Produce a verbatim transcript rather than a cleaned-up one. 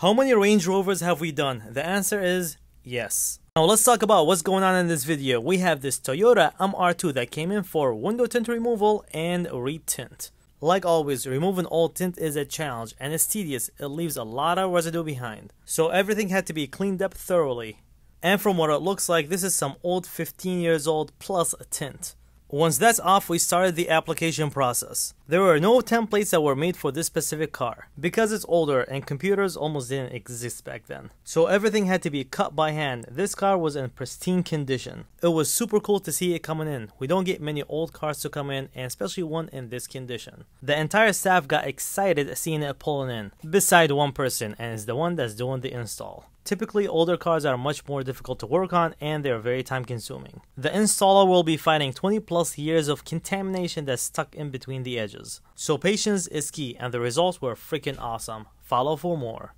How many Range Rovers have we done? The answer is yes. Now let's talk about what's going on in this video. We have this Toyota M R two that came in for window tint removal and retint. Like always, removing all tint is a challenge and it's tedious. It leaves a lot of residue behind. So everything had to be cleaned up thoroughly. And from what it looks like, this is some old fifteen years old plus tint. Once that's off, we started the application process. There were no templates that were made for this specific car because it's older and computers almost didn't exist back then. So everything had to be cut by hand. This car was in pristine condition. It was super cool to see it coming in. We don't get many old cars to come in, and especially one in this condition. The entire staff got excited seeing it pulling in, beside one person, and it's the one that's doing the install. Typically, older cars are much more difficult to work on and they are very time consuming. The installer will be fighting twenty plus years of contamination that's stuck in between the edges. So patience is key, and the results were freaking awesome. Follow for more.